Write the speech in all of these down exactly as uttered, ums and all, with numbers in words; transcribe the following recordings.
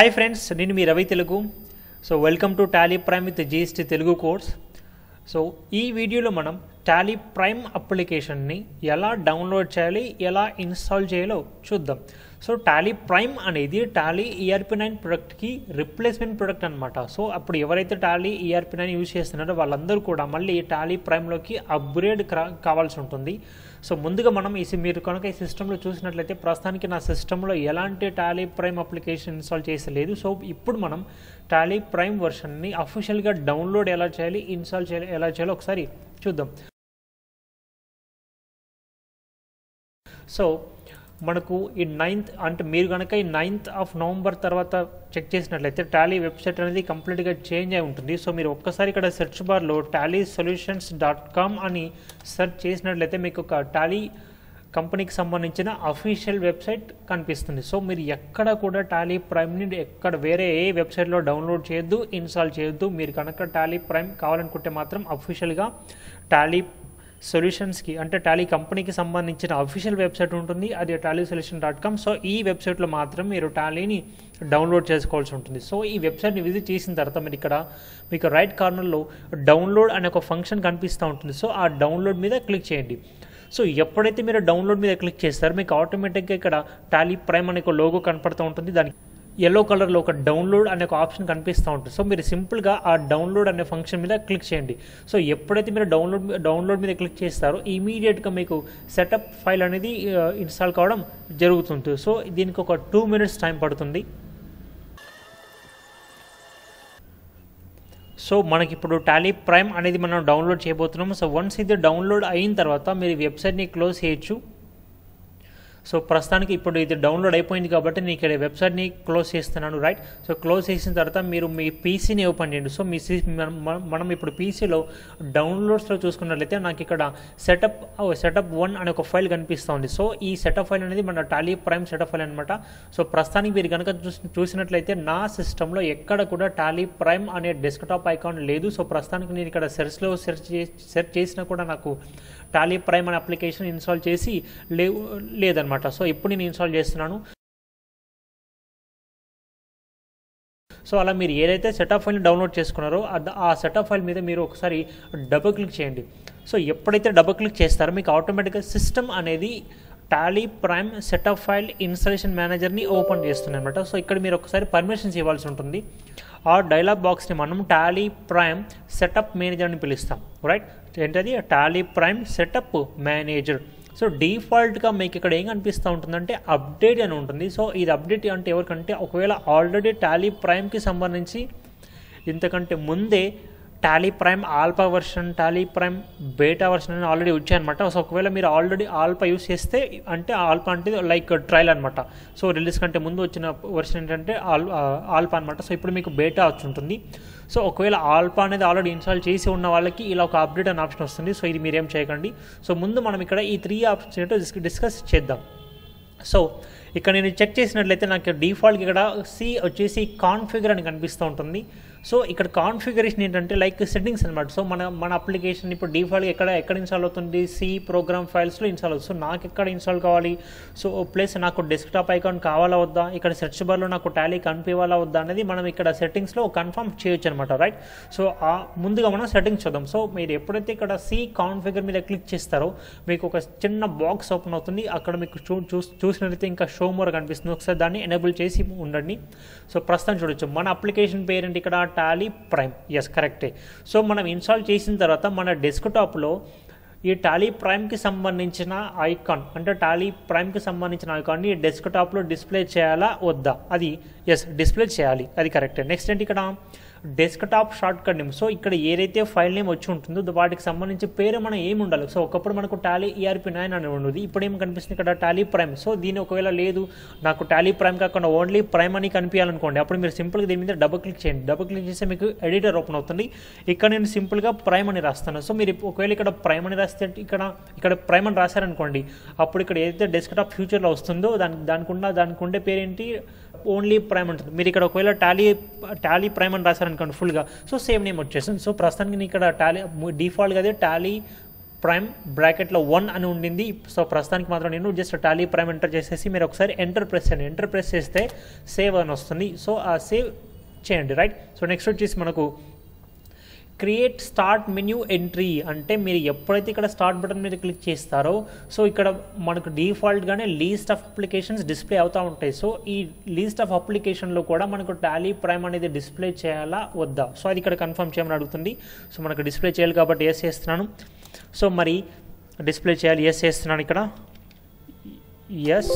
हाय friends నేను మీ Ravi Telugu so welcome to Tally Prime with GST Telugu course. So ఈ వీడియోలో మనం టాలీ ప్రైమ్ అప్లికేషన్ ని ఎలా డౌన్లోడ్ చేయాలి ఎలా ఇన్స్టాల్ చేయాలో చూద్దాం। సో టాలీ ప్రైమ్ అనేది టాలీ ఈఆర్పీ నైన్ ప్రొడక్ట్ కి రిప్లేస్మెంట్ ప్రొడక్ట్ అన్నమాట। సో అప్పుడు ఎవరైతే టాలీ ఈఆర్పీ నైన్ యూస్ చేస్తున్నారో వాళ్ళందరూ కూడా మళ్ళీ టాలీ ప్రైమ్ లోకి అప్గ్రేడ్ కావాల్సి ఉంటుంది। సో ముందుగా మనం ఈ మీరు కనుక ఈ సిస్టంలో చూసినట్లయితే ప్రస్తుతానికి నా సిస్టంలో ఎలాంటి టాలీ ప్రైమ్ అప్లికేషన్ ఇన్స్టాల్ చేసలేదు। సో ఇప్పుడు మనం టాలీ ప్రైమ్ వర్షన్ని అఫీషియల్గా డౌన్లోడ్ ఎలా చేయాలి ఇన్స్టాల్ చేయాలి ఎలా చేయాలో ఒకసారి చూద్దాం। సో మనకు ఈ నైన్త్ అంటే మీరు కనుక ఈ నైన్త్ ఆఫ్ నవంబర్ తర్వాత చెక్ చేసినట్లయితే టాలీ వెబ్సైట్ అనేది కంప్లీట్గా చేంజ్ అయి ఉంటుంది। సో మీరు ఒక్కసారి ఇక్కడ సెర్చ్ బార్లో టాలీ సొల్యూషన్స్ డాట్ కామ్ అని సెర్చ్ చేసినట్లయితే మీకు ఒక టాలీ కంపెనీకి సంబంధించిన అఫీషియల్ వెబ్సైట్ కనిపిస్తుంది। సో మీరు ఎక్కడ కూడా టాలీ ప్రైమ్ని ఎక్కడ వేరే ఏ వెబ్సైట్లో డౌన్లోడ్ చేయొద్దు ఇన్స్టాల్ చేయొద్దు। మీరు కనుక టాలీ ప్రైమ్ కావాలనుకుంటే మాత్రం అఫీషియల్గా టాలీ सॉल्यूशन्स की अंटे టాలీ कंपनी की संबंधी ऑफिशियल वेबसाइट उंटुंदी अदि tallysolution डॉट com। सो ई वेबसाइट लो मात्रम मीरू టాలీని డౌన్లోడ్ చేసుకోవాల్సి ఉంటుంది। సో ఈ వెబ్సైట్ ని విజిట్ చేసిన తర్వాత మీరు ఇక్కడ మీకు రైట్ కార్నర్ లో డౌన్లోడ్ అనే ఒక ఫంక్షన్ కనిపిస్తా ఉంటుంది। సో ఆ డౌన్లోడ్ మీద క్లిక్ చేయండి। సో ఎప్పుడైతే మీరు డౌన్లోడ్ మీద క్లిక్ చేస్తారో మీకు ఆటోమేటిక్ గా ఇక్కడ టాలీ ప్రైమ్ అనే ఒక లోగో కనపడుతూ ఉంటుంది। దానికి येलो कलर लो ఒక డౌన్లోడ్ అనే ఒక ఆప్షన్ కనిపిస్తా ఉంటుంది। సో మీరు సింపుల్ గా ఆ డౌన్లోడ్ అనే ఫంక్షన్ మీద క్లిక్ చేయండి। సో ఎప్పుడైతే మీరు డౌన్లోడ్ డౌన్లోడ్ మీద క్లిక్ చేస్తారో ఇమిడియట్ గా మీకు సెటప్ ఫైల్ అనేది ఇన్స్టాల్ కావడం జరుగుతుంది। సో దీనికి ఒక టూ మినిట్స్ టైం పడుతుంది। సో మనకి ఇప్పుడు టాలీ ప్రైమ్ అనేది మనం డౌన్లోడ్ చేయబోతున్నాము। సో వన్స్ ఇది డౌన్లోడ్ అయిన తర్వాత మీరు వెబ్‌సైట్ ని క్లోజ్ చేయొచ్చు। సో ప్రస్తుతానికి ఇప్పుడు ఇది డౌన్లోడ్ అయిపోయింది కాబట్టి నేను ఇక్కడ వెబ్సైట్ని క్లోజ్ చేస్తున్నాను, రైట్। సో క్లోజ్ చేసిన తర్వాత మీరు మీ పీసీని ఓపెన్ చేయండి। సో మీ మనం ఇప్పుడు పీసీలో డౌన్లోడ్స్లో చూసుకున్నట్లయితే నాకు ఇక్కడ సెటప్ సెటప్ వన్ అనే ఒక ఫైల్ కనిపిస్తూ ఉంది। సో ఈ సెటప్ ఫైల్ అనేది మన టాలీ ప్రైమ్ సెటప్ ఫైల్ అనమాట। సో ప్రస్తుతానికి మీరు కనుక చూసినట్లయితే నా సిస్టంలో ఎక్కడ కూడా టాలీ ప్రైమ్ అనే డెస్క్టాప్ ఐకాన్ లేదు। సో ప్రస్తుతానికి నేను ఇక్కడ సెర్చ్లో సెర్చ్ సెర్చ్ చేసినా కూడా నాకు టాలీ ప్రైమ్ అనే అప్లికేషన్ ఇన్స్టాల్ చేసి లేవు లేదన్నమాట। సో ఇప్పుడు నేను ఇన్స్టాల్ చేస్తున్నాను। సో అలా మీరు ఏదైతే సెటప్ ఫైల్ని డౌన్లోడ్ చేసుకున్నారో ఆ సెటప్ ఫైల్ మీద మీరు ఒకసారి డబుల్ క్లిక్ చేయండి। సో ఎప్పుడైతే డబుల్ క్లిక్ చేస్తారో మీకు ఆటోమేటిక్గా సిస్టమ్ అనేది Tally Prime setup file installation మేనేజర్ని ఓపెన్ చేస్తుంది అనమాట। సో ఇక్కడ మీరు ఒకసారి పర్మిషన్స్ ఇవ్వాల్సి ఉంటుంది। ఆ డైలాగ్ బాక్స్ని మనం టాలీ ప్రైమ్ సెటప్ మేనేజర్ని పిలుస్తాం, రైట్। ఏంటది Tally Prime setup manager. So డిఫాల్ట్గా మీకు ఇక్కడ ఏం కనిపిస్తూ ఉంటుందంటే అప్డేట్ అని ఉంటుంది। సో ఇది అప్డేట్ అంటే ఎవరికంటే ఒకవేళ ఆల్రెడీ టాలీ ప్రైమ్కి సంబంధించి ఇంతకంటే ముందే Tally Prime alpha version Tally Prime beta version అని ఆల్రెడీ వచ్చాయన్నమాట। సో ఒకవేళ మీరు ఆల్రెడీ ఆల్ఫా యూస్ చేస్తే అంటే ఆల్ఫా అంటే లైక్ ట్రయల్ అనమాట। సో రిలీజ్ కంటే ముందు వచ్చిన వర్షన్ ఏంటంటే ఆల్ ఆల్ఫా అనమాట। సో ఇప్పుడు మీకు బేటా వచ్చి ఉంటుంది। సో ఒకవేళ ఆల్ఫా అనేది ఆల్రెడీ ఇన్స్టాల్ చేసి ఉన్న వాళ్ళకి ఇలా ఒక అప్డేట్ అనే ఆప్షన్ వస్తుంది। సో ఇది మీరేం చేయకండి। సో ముందు మనం ఇక్కడ ఈ త్రీ ఆప్షన్స్ ఏంటో డిస్కస్ చేద్దాం। సో ఇక్కడ నేను చెక్ చేసినట్లయితే నాకు డిఫాల్ట్గా ఇక్కడ సి వచ్చేసి కాన్ఫిగర్ అని కనిపిస్తూ ఉంటుంది। సో ఇక్కడ కాన్ఫిగరేషన్ ఏంటంటే లైక్ సెట్టింగ్స్ అనమాట। సో మన మన అప్లికేషన్ ఇప్పుడు డిఫాల్ట్గా ఎక్కడ ఎక్కడ ఇన్స్టాల్ అవుతుంది సి ప్రోగ్రామ్ ఫైల్స్లో ఇన్స్టాల్ అవుతుంది। సో నాకు ఎక్కడ ఇన్స్టాల్ కావాలి, సో ప్లస్ నాకు డెస్క్టాప్ ఐకాన్ కావాలా వద్దా, ఇక్కడ సెర్చ్ బార్లో నాకు టాలీ కనిపించాలా వద్దా అనేది మనం ఇక్కడ సెట్టింగ్స్లో కన్ఫర్మ్ చేయొచ్చు అనమాట, రైట్। సో ఆ ముందుగా మనం సెట్టింగ్స్ చూద్దాం। సో మీరు ఎప్పుడైతే ఇక్కడ సి కాన్ఫిగర్ మీద క్లిక్ చేస్తారో మీకు ఒక చిన్న బాక్స్ ఓపెన్ అవుతుంది। అక్కడ మీకు చూ చూసినట్లయితే ఇంకా షో మోర్ కనిపిస్తుంది। ఒకసారి దాన్ని ఎనేబుల్ చేసి ఉండండి। సో ప్రస్తుతం చూడొచ్చు మన అప్లికేషన్ పేరెంట్ ఇక్కడ టాలీ ప్రైమ్, ఎస్ కరెక్టే। సో మనం ఇన్స్టాల్ చేసిన తర్వాత మన డెస్క్టాప్లో ఈ టాలీ ప్రైమ్కి సంబంధించిన ఐకాన్ అంటే టాలీ ప్రైమ్కి సంబంధించిన ఐకాన్ని డెస్క్టాప్లో డిస్ప్లే చేయాలా వద్దా, అది ఎస్ డిస్ప్లే చేయాలి, అది కరెక్టే। నెక్స్ట్ ఏంటి ఇక్కడ desktop shortcut name. So ఇక్కడ ఏదైతే ఫైల్ నేమ్ వచ్చి ఉంటుందో వాటికి సంబంధించి పేరు మనం ఏమి ఉండాలి। సో ఒకప్పుడు మనకు టాలీ ఈఆర్పీ నైన్ అని ఉండదు, ఇప్పుడు ఏం కనిపిస్తుంది ఇక్కడ టాలీ ప్రైమ్। సో దీని ఒకవేళ లేదు నాకు టాలీ ప్రైమ్ కాకుండా ఓన్లీ ప్రైమ్ అని కనిపించాలనుకోండి అప్పుడు మీరు సింపుల్గా దీని మీద డబుల్ క్లిక్ చేయండి। డబుల్ క్లిక్ చేస్తే మీకు ఎడిటర్ ఓపెన్ అవుతుంది। ఇక్కడ నేను సింపుల్గా ప్రైమ్ అని రాస్తాను। సో మీరు ఒకవేళ ఇక్కడ ప్రైమ్ అని రాస్తే ఇక్కడ ఇక్కడ ప్రైమ్ అని రాశారనుకోండి అప్పుడు ఇక్కడ ఏదైతే డెస్క్టాప్ ఫ్యూచర్లో వస్తుందో దానికి దానికున్న దానికి ఉండే పేరేంటి ఓన్లీ ప్రైమ్ ఉంటుంది। మీరు ఇక్కడ ఒకవేళ టాలీ టాలీ ప్రైమ్ అని రాశారనుకోండి ఫుల్గా, సో సేమ్ నేమ్ వచ్చేస్తుంది। సో ప్రస్తుతానికి నేను ఇక్కడ టాలీ డిఫాల్ట్గా అదే టాలీ ప్రైమ్ బ్రాకెట్లో వన్ అని ఉండింది. సో ప్రస్తుతానికి మాత్రం నేను జస్ట్ టాలీ ప్రైమ్ ఎంటర్ చేసేసి మీరు ఒకసారి ఎంటర్ ప్రెస్ చేయండి. ఎంటర్ ప్రెస్ చేస్తే సేవ్ అని వస్తుంది. సో ఆ సేవ్ చేయండి రైట్. సో నెక్స్ట్ వచ్చేసి మనకు క్రియేట్ స్టార్ట్ మెన్యూ ఎంట్రీ అంటే మీరు ఎప్పుడైతే ఇక్కడ స్టార్ట్ బటన్ మీద క్లిక్ చేస్తారో సో ఇక్కడ మనకు డిఫాల్ట్గానే లీస్ట్ ఆఫ్ అప్లికేషన్స్ డిస్ప్లే అవుతూ ఉంటాయి. సో ఈ లీస్ట్ ఆఫ్ అప్లికేషన్లో కూడా మనకు టాలీ ప్రైమ్ అనేది డిస్ప్లే చేయాలా వద్దా? సో అది ఇక్కడ కన్ఫర్మ్ చేయమని అడుగుతుంది. సో మనకు డిస్ప్లే చేయాలి కాబట్టి ఎస్ చేస్తున్నాను. సో మరి డిస్ప్లే చేయాలి, ఎస్ చేస్తున్నాను ఇక్కడ ఎస్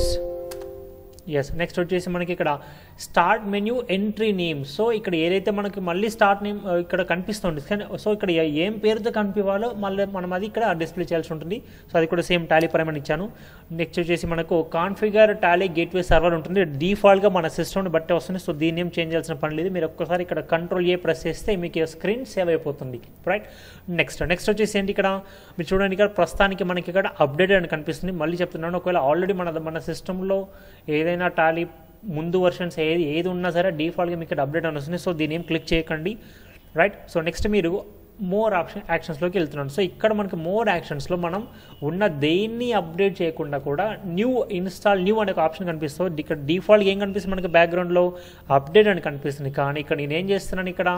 ఎస్. నెక్స్ట్ వచ్చేసి మనకి ఇక్కడ start menu entry name. So ఇక్కడ ఏదైతే మనకి మళ్ళీ స్టార్ట్ నేమ్ ఇక్కడ కనిపిస్తుంది కానీ సో ఇక్కడ ఏం పేరుతో కనిపివాలో మళ్ళీ మనం అది ఇక్కడ డిస్ప్లే చేయాల్సి ఉంటుంది. సో అది కూడా సేమ్ టాలీ ప్రైమ్ అని ఇచ్చాను. నెక్స్ట్ వచ్చేసి మనకు కాన్ఫిగర్ టాలీ గేట్వే సర్వర్ ఉంటుంది. డిఫాల్ట్గా మన సిస్టమ్ని బట్టి వస్తుంది. సో దీన్ని ఏం చేంజ్ చేయాల్సిన పని లేదు. మీరు ఒక్కసారి ఇక్కడ కంట్రోల్ ఏ ప్రెస్ చేస్తే మీకు స్క్రీన్ సేవ్ అయిపోతుంది రైట్. నెక్స్ట్ నెక్స్ట్ వచ్చేసి ఏంటి ఇక్కడ మీరు చూడండి ఇక్కడ ప్రస్తుతానికి మనకి ఇక్కడ అప్డేటెడ్ అని కనిపిస్తుంది. మళ్ళీ చెప్తున్నాను ఒకవేళ ఆల్రెడీ మన మన సిస్టంలో ఏదైనా టాలీ ముందు వర్షన్స్ ఏది ఏది ఉన్నా సరే డిఫాల్ట్గా మీకు ఇక్కడ అప్డేట్ అని వస్తుంది. సో దీని ఏం క్లిక్ చేయకండి రైట్. సో నెక్స్ట్ మీరు మోర్ ఆప్షన్ యాక్షన్స్లోకి వెళ్తున్నాను. సో ఇక్కడ మనకి మోర్ యాక్షన్స్లో మనం ఉన్న దేన్ని అప్డేట్ చేయకుండా కూడా న్యూ ఇన్స్టాల్ న్యూ అనే ఒక ఆప్షన్ కనిపిస్తుంది. ఇక్కడ డిఫాల్ట్గా ఏం కనిపిస్తుంది మనకి బ్యాక్గ్రౌండ్లో అప్డేట్ అని కనిపిస్తుంది. కానీ ఇక్కడ నేనేం చేస్తున్నాను ఇక్కడ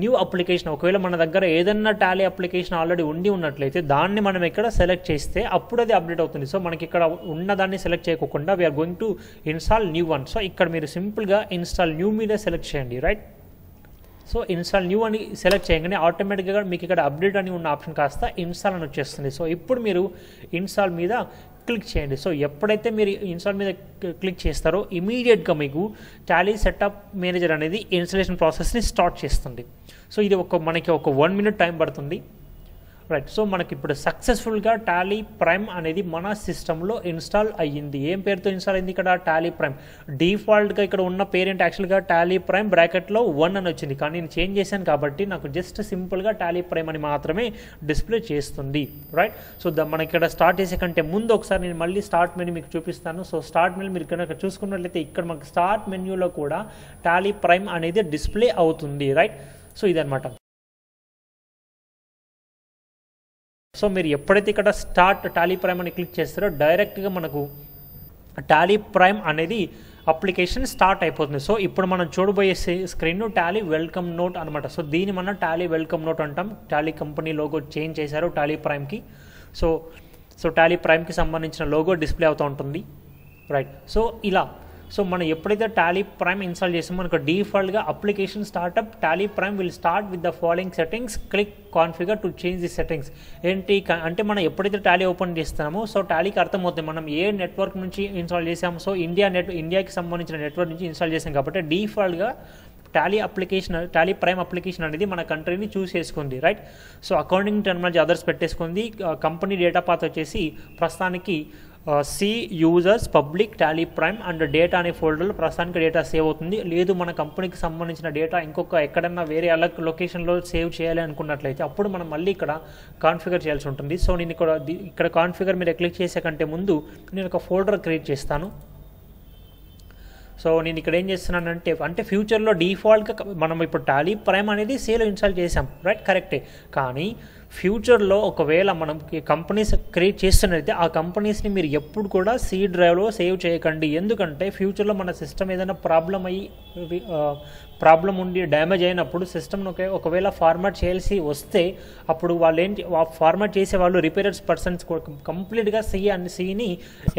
న్యూ అప్లికేషన్ ఒకవేళ మన దగ్గర ఏదన్నా టాలీ అప్లికేషన్ ఆల్రెడీ ఉండి ఉన్నట్లయితే దాన్ని మనం ఇక్కడ సెలెక్ట్ చేస్తే అప్పుడు అది అప్డేట్ అవుతుంది. సో మనకి ఇక్కడ ఉన్నదాన్ని సెలెక్ట్ చేయకుండా we're going to install new one. So ఇక్కడ మీరు సింపుల్గా ఇన్స్టాల్ న్యూ మీద సెలెక్ట్ చేయండి రైట్. సో ఇన్స్టాల్ న్యూ అని సెలెక్ట్ చేయగానే ఆటోమేటిక్గా మీకు ఇక్కడ అప్డేట్ అని ఉన్న ఆప్షన్ కాస్త ఇన్స్టాల్ అని వచ్చేస్తుంది. సో ఇప్పుడు మీరు ఇన్స్టాల్ మీద క్లిక్ చేయండి. సో ఎప్పుడైతే మీరు ఇన్స్టాల్ మీద క్లిక్ చేస్తారో ఇమీడియట్గా మీకు టాలీ సెటప్ మేనేజర్ అనేది ఇన్స్టలేషన్ ప్రాసెస్ని స్టార్ట్ చేస్తుంది. సో ఇది ఒక మనకి ఒక వన్ మినిట్ టైం పడుతుంది రైట్. సో మనకి ఇప్పుడు సక్సెస్ఫుల్గా టాలీ ప్రైమ్ అనేది మన సిస్టంలో ఇన్స్టాల్ అయ్యింది. ఏం పేరుతో ఇన్స్టాల్ అయింది ఇక్కడ టాలీ ప్రైమ్. డిఫాల్ట్గా ఇక్కడ ఉన్న పేరెంట్ యాక్చువల్గా టాలీ ప్రైమ్ బ్రాకెట్లో వన్ అని వచ్చింది కానీ నేను చేంజ్ చేశాను కాబట్టి నాకు జస్ట్ సింపుల్గా టాలీ ప్రైమ్ అని మాత్రమే డిస్ప్లే చేస్తుంది రైట్. సో మనకి ఇక్కడ స్టార్ట్ చేసే కంటే ముందు ఒకసారి నేను మళ్ళీ స్టార్ట్ మెనూ మీకు చూపిస్తాను. సో స్టార్ట్ మెనూ మీరు కనుక చూసుకున్నట్లయితే ఇక్కడ మనకి స్టార్ట్ మెన్యూలో కూడా టాలీ ప్రైమ్ అనేది డిస్ప్లే అవుతుంది రైట్. సో ఇదన్నమాట. సో మీరు ఎప్పుడైతే ఇక్కడ స్టార్ట్ టాలీ ప్రైమ్ అని క్లిక్ చేస్తారో డైరెక్ట్గా మనకు టాలీ ప్రైమ్ అనేది అప్లికేషన్ స్టార్ట్ అయిపోతుంది. సో ఇప్పుడు మనం చూడబోయే స్క్రీన్ టాలీ వెల్కమ్ నోట్ అనమాట. సో దీన్ని మనం టాలీ వెల్కమ్ నోట్ అంటాం. టాలీ కంపెనీ లోగో చేంజ్ చేశారు టాలీ ప్రైమ్కి. సో సో టాలీ ప్రైమ్కి సంబంధించిన లోగో డిస్ప్లే అవుతూ ఉంటుంది రైట్. సో ఇలా సో మనం ఎప్పుడైతే టాలీ ప్రైమ్ ఇన్స్టాల్ చేసామో మనకు డిఫాల్ట్గా application startup Tally prime will start with the following settings click configure to change the settings. ఏంటి అంటే మనం ఎప్పుడైతే టాలీ ఓపెన్ చేస్తామో సో టాలీకి అర్థమవుతుంది మనం ఏ నెట్వర్క్ నుంచి ఇన్స్టాల్ చేసాము. సో ఇండియా నెట్ ఇండియాకి సంబంధించిన నెట్వర్క్ నుంచి ఇన్స్టాల్ చేసాం కాబట్టి డిఫాల్ట్గా Tally application Tally prime application అనేది మన కంట్రీని చూస్ చేసుకుంది right. So accounting terminology others పెట్టేసుకుంది. కంపెనీ డేటా పాత్ వచ్చేసి ప్రస్తుతానికి C users public Tally prime and data అనే ఫోల్డర్లో ప్రస్తుతానికి డేటా సేవ్ అవుతుంది. లేదు మన కంపెనీకి సంబంధించిన డేటా ఇంకొక ఎక్కడన్నా వేరే అలా లొకేషన్లో సేవ్ చేయాలి అనుకున్నట్లయితే అప్పుడు మనం మళ్ళీ ఇక్కడ కాన్ఫిగర్ చేయాల్సి ఉంటుంది. సో నేను ఇక్కడ ఇక్కడ కాన్ఫిగర్ మీద క్లిక్ చేసే కంటే ముందు నేను ఒక ఫోల్డర్ క్రియేట్ చేస్తాను. సో నేను ఇక్కడ ఏం చేస్తున్నానంటే అంటే ఫ్యూచర్లో డిఫాల్ట్గా మనం ఇప్పుడు టాలీ ప్రైమ్ అనేది సేల్ ఇన్స్టాల్ చేసాం రైట్ కరెక్టే. కానీ ఫ్యూచర్లో ఒకవేళ మనం కంపెనీస్ క్రియేట్ చేస్తున్నట్లయితే ఆ కంపెనీస్ని మీరు ఎప్పుడు కూడా సీ డ్రైవ్లో సేవ్ చేయకండి. ఎందుకంటే ఫ్యూచర్లో మన సిస్టమ్ ఏదైనా ప్రాబ్లం అయ్యి ప్రాబ్లం ఉండి డ్యామేజ్ అయినప్పుడు సిస్టమ్ను ఒకవేళ ఫార్మాట్ చేయాల్సి వస్తే అప్పుడు వాళ్ళు ఏంటి ఫార్మాట్ చేసే వాళ్ళు రిపేరర్స్ పర్సన్స్ కంప్లీట్గా సీ అని సీని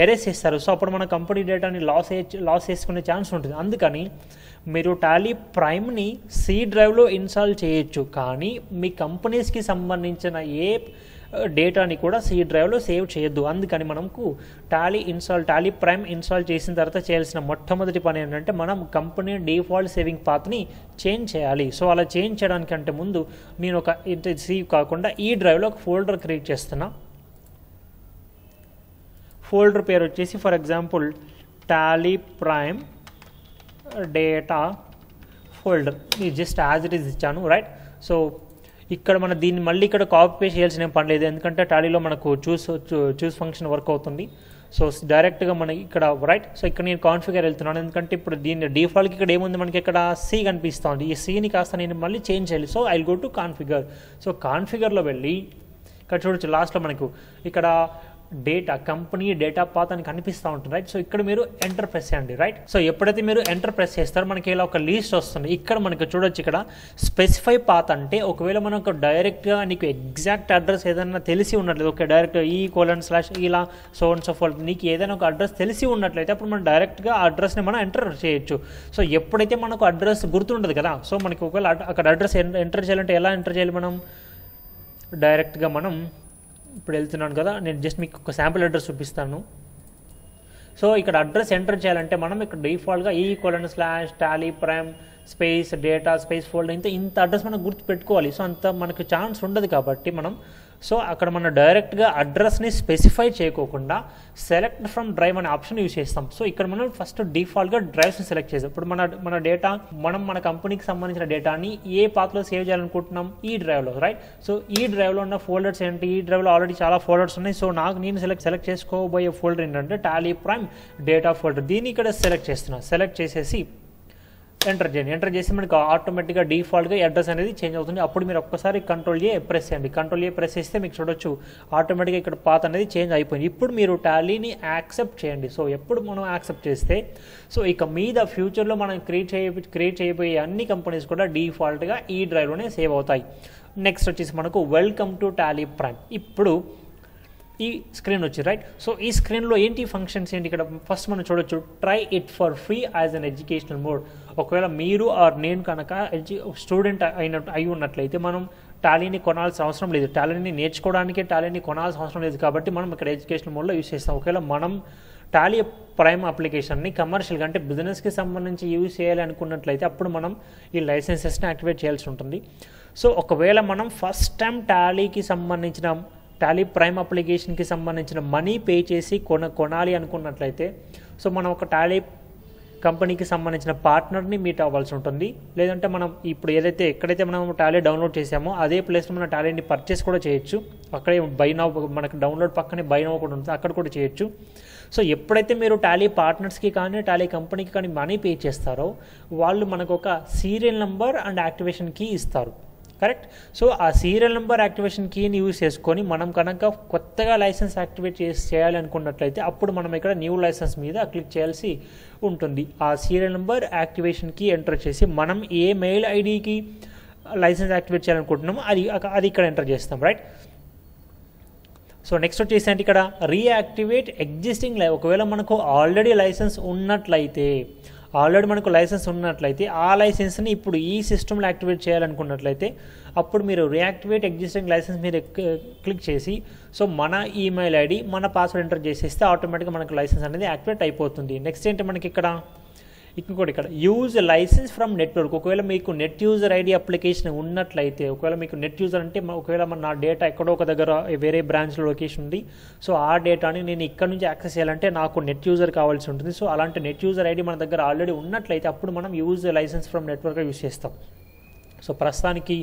ఎరేస్ చేస్తారు. సో అప్పుడు మన కంపెనీ డేటాని లాస్ లాస్ చేసుకునే ఛాన్స్ ఉంటుంది. అందుకని మీరు టాలీ ప్రైమ్ని సీ డ్రైవ్లో ఇన్స్టాల్ చేయొచ్చు కానీ మీ కంపెనీస్కి సంబంధించిన ఏ డేటాని కూడా సీ డ్రైవ్లో సేవ్ చేయొద్దు. అందుకని మనకు Tally install Tally prime install చేసిన తర్వాత చేయాల్సిన మొట్టమొదటి పని ఏంటంటే మనం కంపెనీ డిఫాల్ట్ సేవింగ్ పాత్ని చేంజ్ చేయాలి. సో అలా చేంజ్ చేయడానికంటే ముందు నేను ఒక సీ కాకుండా ఈ డ్రైవ్లో ఒక ఫోల్డర్ క్రియేట్ చేస్తున్నా. ఫోల్డర్ పేరు వచ్చేసి for example Tally prime data folder just as it is ఇచ్చాను రైట్. సో ఇక్కడ మన దీన్ని మళ్ళీ ఇక్కడ కాపీ పేస్ట్ చేయాల్సిన పని లేదు ఎందుకంటే టాలీలో మనకు చూస్ చూస్ ఫంక్షన్ వర్క్ అవుతుంది. సో డైరెక్ట్గా మనకి ఇక్కడ రైట్. సో ఇక్కడ నేను కాన్ఫిగర్ వెళ్తున్నాను ఎందుకంటే ఇప్పుడు దీన్ని డిఫాల్ట్కి ఇక్కడ ఏముంది మనకి ఇక్కడ సీ కనిపిస్తుంది. ఈ సీని కాస్త నేను మళ్ళీ చేంజ్ చేయాలి. So I will go to configure. So కాన్ఫిగర్లో వెళ్ళి ఇక్కడ చూడొచ్చు లాస్ట్ లో మనకు ఇక్కడ डेटा कंपनी डेटा पाथ అని కనిపిస్తా ఉంటుంది రైట్ సో ఇక్కడ మీరు ఎంటర్ ప్రెస్ చేయండి రైట్ సో ఎప్పుడైతే మీరు ఎంటర్ ప్రెస్ చేస్తారో మనకి ఇలా ఒక లిస్ట్ వస్తుంది ఇక్కడ మనకి చూడొచ్చు ఇక్కడ స్పెసిఫై పాత్ అంటే ఒకవేళ మనం ఒక డైరెక్ట్ గా నీకు ఎగ్జాక్ట్ అడ్రస్ ఏదైనా తెలిసి ఉన్నట్లయితే okay direct E colon slash ఇలా సో అండ్ సో ఫార్త్ నీకు ఏదైనా ఒక అడ్రస్ తెలిసి ఉన్నట్లయితే అప్పుడు మనం డైరెక్ట్ గా అడ్రస్ ని మనం ఎంటర్ చేయొచ్చు సో ఎప్పుడైతే మనకు అడ్రస్ గుర్తుండదు కదా సో మనకి ఒకవేళ అక్కడ అడ్రస్ ఎంటర్ చేయాలంటే ఎలా ఎంటర్ చేయాలి మనం డైరెక్ట్ గా మనం ఇప్పుడు వెళ్తున్నాను కదా నేను జస్ట్ మీకు ఒక శాంపుల్ అడ్రస్ చూపిస్తాను సో ఇక్కడ అడ్రస్ ఎంటర్ చేయాలంటే మనం ఇక్కడ డిఫాల్ట్గా E colon slash Tally prime space data space folder ఇంత ఇంత అడ్రస్ మనం గుర్తు పెట్టుకోవాలి సో అంత మనకు ఛాన్స్ ఉండదు కాబట్టి మనం సో అక్కడ మనం డైరెక్ట్గా అడ్రస్ని స్పెసిఫై చేయకోకుండా సెలెక్ట్ ఫ్రమ్ డ్రైవ్ అనే ఆప్షన్ యూజ్ చేస్తాం సో ఇక్కడ మనం ఫస్ట్ డిఫాల్ట్గా డ్రైవ్స్ని సెలెక్ట్ చేస్తాం ఇప్పుడు మన మన డేటా మనం మన కంపెనీకి సంబంధించిన డేటాని ఏ పాత్రలో సేవ్ చేయాలనుకుంటున్నాం ఈ డ్రైవ్లో రైట్ సో ఈ డ్రైవ్లో ఉన్న ఫోల్డర్స్ ఏంటి ఈ డ్రైవ్లో ఆల్రెడీ చాలా ఫోల్డర్స్ ఉన్నాయి సో నాకు నేను సెలెక్ట్ సెలెక్ట్ చేసుకోబోయే ఫోల్డర్ ఏంటంటే టాలీ ప్రైమ్ డేటా ఫోల్డర్ దీన్ని ఇక్కడ సెలెక్ట్ చేస్తున్నాను సెలెక్ట్ చేసేసి ఎంటర్ చేయండి ఎంటర్ చేసి మనకు ఆటోమేటిక్గా డిఫాల్ట్గా అడ్రస్ అనేది చేంజ్ అవుతుంది అప్పుడు మీరు ఒక్కసారి కంట్రోల్ ఏ ప్రెస్ చేయండి కంట్రోల్ ఏ ప్రెస్ చేస్తే మీకు చూడొచ్చు ఆటోమేటిక్గా ఇక్కడ పాత్ అనేది చేంజ్ అయిపోయింది ఇప్పుడు మీరు టాలీని యాక్సెప్ట్ చేయండి సో ఎప్పుడు మనం యాక్సెప్ట్ చేస్తే సో ఇక మీద ఫ్యూచర్లో మనం క్రియేట్ చేయ క్రియేట్ చేయబోయే అన్ని కంపెనీస్ కూడా డిఫాల్ట్గా ఈ డ్రైవ్లోనే సేవ్ అవుతాయి నెక్స్ట్ వచ్చేసి మనకు వెల్కమ్ టు టాలీ ప్రైమ్ ఇప్పుడు ఈ స్క్రీన్ వచ్చి రైట్ సో ఈ స్క్రీన్లో ఏంటి ఫంక్షన్స్ ఏంటి ఇక్కడ ఫస్ట్ మనం చూడొచ్చు try it for free as an educational mode ఒకవేళ మీరు ఆర్ నేను కనుక ఎడ్యు స్టూడెంట్ అయిన అయి ఉన్నట్లయితే మనం టాలీని కొనాల్సిన అవసరం లేదు టాలీని నేర్చుకోవడానికి టాలీని కొనాల్సిన అవసరం లేదు కాబట్టి మనం ఇక్కడ ఎడ్యుకేషనల్ మోడ్లో యూజ్ చేస్తాం ఒకవేళ మనం టాలీ ప్రైమ్ అప్లికేషన్ని కమర్షియల్గా అంటే బిజినెస్కి సంబంధించి యూజ్ చేయాలి అనుకున్నట్లయితే అప్పుడు మనం ఈ లైసెన్సెస్ని యాక్టివేట్ చేయాల్సి ఉంటుంది సో ఒకవేళ మనం ఫస్ట్ టైం టాలీకి సంబంధించిన టాలీ ప్రైమ్ అప్లికేషన్కి సంబంధించిన మనీ పే చేసి కొన కొనాలి అనుకున్నట్లయితే సో మనం ఒక టాలీ కంపెనీకి సంబంధించిన పార్ట్నర్ని మీట్ అవ్వాల్సి ఉంటుంది లేదంటే మనం ఇప్పుడు ఏదైతే ఎక్కడైతే మనం టాలీ డౌన్లోడ్ చేసామో అదే ప్లేస్లో మనం టాలీని పర్చేస్ కూడా చేయొచ్చు అక్కడే బై నౌ మనకు డౌన్లోడ్ పక్కనే బై నౌ కూడా ఉంటుంది అక్కడ కూడా చేయొచ్చు సో ఎప్పుడైతే మీరు టాలీ పార్ట్నర్స్కి కానీ టాలీ కంపెనీకి కానీ మనీ పే చేస్తారో వాళ్ళు మనకు ఒక serial number and activation key ఇస్తారు కరెక్ట్ సో ఆ సీరియల్ నెంబర్ యాక్టివేషన్ కీని యూజ్ చేసుకొని మనం కనుక కొత్తగా లైసెన్స్ యాక్టివేట్ చేసి చేయాలి అనుకున్నట్లయితే అప్పుడు మనం ఇక్కడ న్యూ లైసెన్స్ మీద క్లిక్ చేయాల్సి ఉంటుంది ఆ serial number activation key enter చేసి మనం ఏ మెయిల్ ఐడికి లైసెన్స్ యాక్టివేట్ చేయాలనుకుంటున్నామో అది అది ఇక్కడ ఎంటర్ చేస్తాం రైట్ సో నెక్స్ట్ వచ్చేసి అంటే ఇక్కడ రీయాక్టివేట్ ఎగ్జిస్టింగ్ లై ఒకవేళ మనకు ఆల్రెడీ లైసెన్స్ ఉన్నట్లయితే ఆల్రెడీ మనకు లైసెన్స్ ఉన్నట్లయితే ఆ లైసెన్స్ని ఇప్పుడు ఈ సిస్టంలో యాక్టివేట్ చేయాలనుకున్నట్లయితే అప్పుడు మీరు రియాక్టివేట్ ఎగ్జిస్టింగ్ లైసెన్స్ మీరు క్లిక్ చేసి సో మన ఈమెయిల్ ఐడి మన పాస్వర్డ్ ఎంటర్ చేసేస్తే ఆటోమేటిక్గా మనకు లైసెన్స్ అనేది యాక్టివేట్ అయిపోతుంది నెక్స్ట్ ఏంటి మనకి ఇక్కడ ఇంకోటి ఇక్కడ యూజ్ లైసెన్స్ ఫ్రమ్ నెట్వర్క్ ఒకవేళ మీకు నెట్ యూజర్ ఐడి అప్లికేషన్ ఉన్నట్లయితే ఒకవేళ మీకు నెట్ యూజర్ అంటే ఒకవేళ మన నా డేటా ఎక్కడో ఒక దగ్గర వేరే బ్రాంచ్లో లొకేషన్ ఉంది సో ఆ డేటాని నేను ఇక్కడ నుంచి యాక్సెస్ చేయాలంటే నాకు నెట్ యూజర్ కావాల్సి ఉంటుంది సో అలాంటి నెట్ యూజర్ ఐడి మన దగ్గర ఆల్రెడీ ఉన్నట్లయితే అప్పుడు మనం use license from network use చేస్తాం సో ప్రస్తుతానికి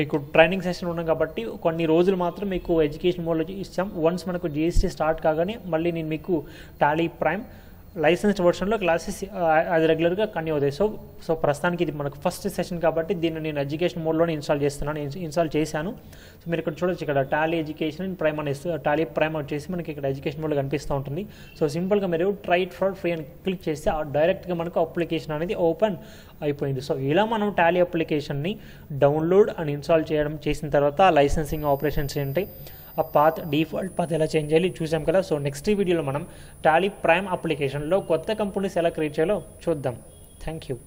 మీకు ట్రైనింగ్ సెషన్ ఉన్నాం కాబట్టి కొన్ని రోజులు మాత్రం మీకు ఎడ్యుకేషన్ మోడ్లో ఇస్తాం వన్స్ మనకు జీఎస్టీ స్టార్ట్ కాగానే మళ్ళీ నేను మీకు టాలీ ప్రైమ్ లైసెన్స్డ్ వర్షన్లో క్లాసెస్ అది రెగ్యులర్గా కంటిన్యూ అవుతాయి సో సో ప్రస్తుతానికి ఇది మనకు ఫస్ట్ సెషన్ కాబట్టి దీన్ని నేను ఎడ్యుకేషన్ మోడ్లోనే ఇన్స్టాల్ చేస్తున్నాను ఇన్స్టాల్ చేశాను సో మీరు ఇక్కడ చూడొచ్చు ఇక్కడ టాలీ ఎడ్యుకేషన్ అండ్ ప్రైమ్ అని టాలీ ప్రైమ్ వచ్చేసి మనకి ఇక్కడ ఎడ్యుకేషన్ మోడ్లో కనిపిస్తూ ఉంటుంది సో సింపుల్గా మీరు ట్రై ఇట్ ఫర్ ఫ్రీ అని క్లిక్ చేస్తే డైరెక్ట్గా మనకు అప్లికేషన్ అనేది ఓపెన్ అయిపోయింది సో ఇలా మనం టాలీ అప్లికేషన్ని డౌన్లోడ్ అండ్ ఇన్స్టాల్ చేయడం చేసిన తర్వాత లైసెన్సింగ్ ఆపరేషన్స్ ఏంటి ఆ పాత్ డిఫాల్ట్ పాత్ ఎలా చేంజ్ చేయాలి చూసాం కదా సో నెక్స్ట్ వీడియోలో మనం టాలీ ప్రైమ్ అప్లికేషన్లో కొత్త కంపెనీస్ ఎలా క్రియేట్ చేయాలో చూద్దాం థ్యాంక్ యూ